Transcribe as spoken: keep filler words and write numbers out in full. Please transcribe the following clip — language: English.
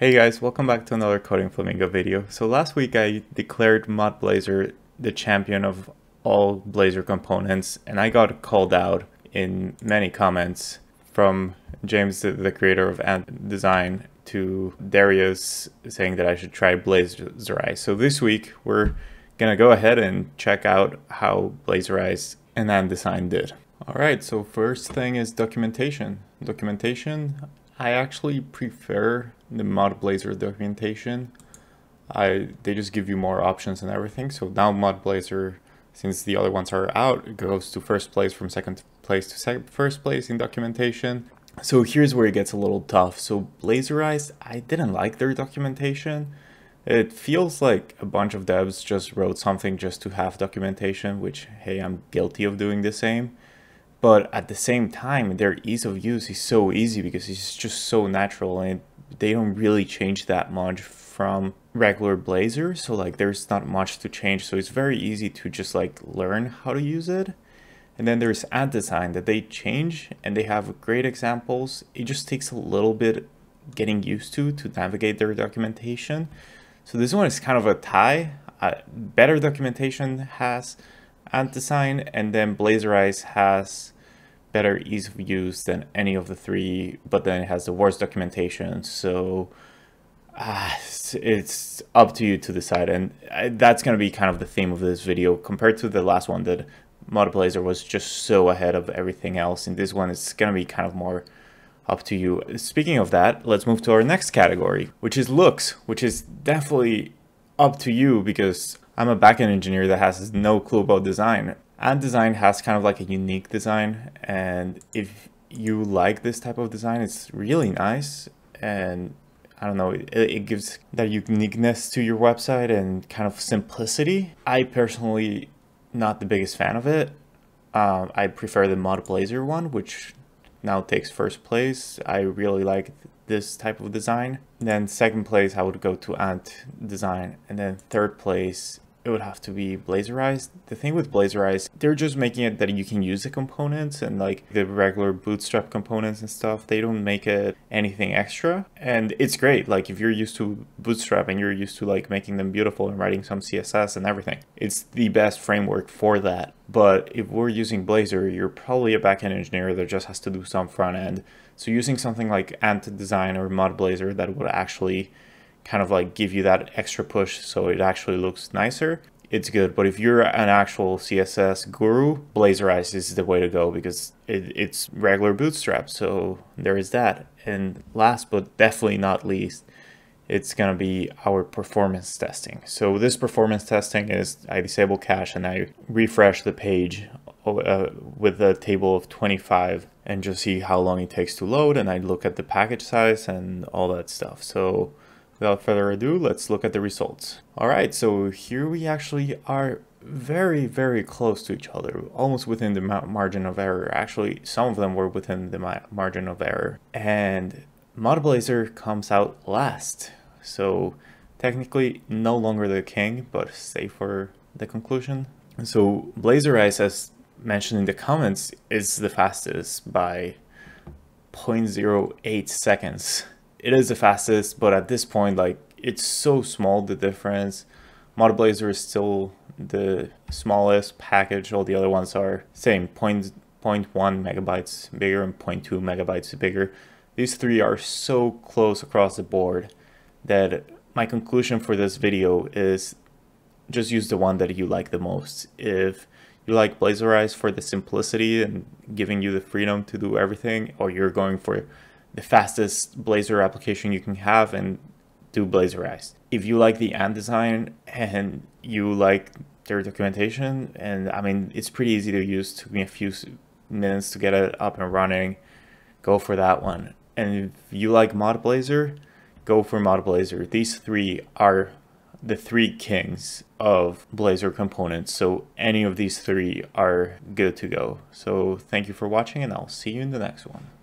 Hey guys, welcome back to another Coding Flamingo video. So last week I declared MudBlazor the champion of all Blazor components, and I got called out in many comments from James, the creator of Ant Design, to Darius saying that I should try Blazorise. So this week we're gonna go ahead and check out how Blazorise and Ant Design did. All right, so first thing is documentation. Documentation, I actually prefer the MudBlazor documentation. I they just give you more options and everything. So now MudBlazor, since the other ones are out, goes to first place from second place to second, first place in documentation. So here's where it gets a little tough. So Blazorise, I didn't like their documentation. It feels like a bunch of devs just wrote something just to have documentation, which, hey, I'm guilty of doing the same. But at the same time, their ease of use is so easy because it's just so natural, and it, they don't really change that much from regular Blazor. So like there's not much to change. So it's very easy to just like learn how to use it. And then there's Ant Design that they change and they have great examples. It just takes a little bit getting used to to navigate their documentation. So this one is kind of a tie. Uh, better documentation has Ant Design, and then Blazorise has better ease of use than any of the three, but then it has the worst documentation. So uh, it's up to you to decide, and that's going to be kind of the theme of this video compared to the last one that MudBlazor was just so ahead of everything else. In this one, it's going to be kind of more up to you. Speaking of that, let's move to our next category, which is looks, which is definitely up to you because I'm a backend engineer that has no clue about design. Ant Design has kind of like a unique design, and if you like this type of design, it's really nice, and I don't know, it, it gives that uniqueness to your website and kind of simplicity. I personally not the biggest fan of it. Um, I prefer the MudBlazor one, which now takes first place. I really like this type of design. Then second place, I would go to Ant Design, and then third place, it would have to be Blazorise. The thing with Blazorise, they're just making it that you can use the components and like the regular bootstrap components and stuff. They don't make it anything extra, and it's great. Like if you're used to bootstrap and you're used to like making them beautiful and writing some C S S and everything, it's the best framework for that. But if we're using Blazor, you're probably a backend engineer that just has to do some front end. So using something like Ant Design or MudBlazor that would actually kind of like give you that extra push so it actually looks nicer, it's good. But if you're an actual C S S guru, Blazorise is the way to go because it, it's regular bootstrap, so there is that. And last but definitely not least, it's gonna be our performance testing. So this performance testing is I disable cache and I refresh the page uh, with a table of twenty-five and just see how long it takes to load, and I look at the package size and all that stuff. So without further ado, let's look at the results. All right, so here we actually are very, very close to each other, almost within the ma margin of error. Actually, some of them were within the ma margin of error. And MudBlazor comes out last. So technically no longer the king, but safe for the conclusion. So Blazorise, as mentioned in the comments, is the fastest by zero point zero eight seconds. It is the fastest, but at this point, like, it's so small, the difference. MudBlazor is still the smallest package. All the other ones are same, zero point one megabytes bigger and zero point two megabytes bigger. These three are so close across the board that my conclusion for this video is just use the one that you like the most. If you like Blazorise for the simplicity and giving you the freedom to do everything, or you're going for the fastest Blazor application you can have, and do Blazorise. If you like the Ant Design and you like their documentation, and I mean, it's pretty easy to use, took me a few minutes to get it up and running, go for that one. And if you like MudBlazor, go for MudBlazor. These three are the three kings of Blazor components, so any of these three are good to go. So thank you for watching, and I'll see you in the next one.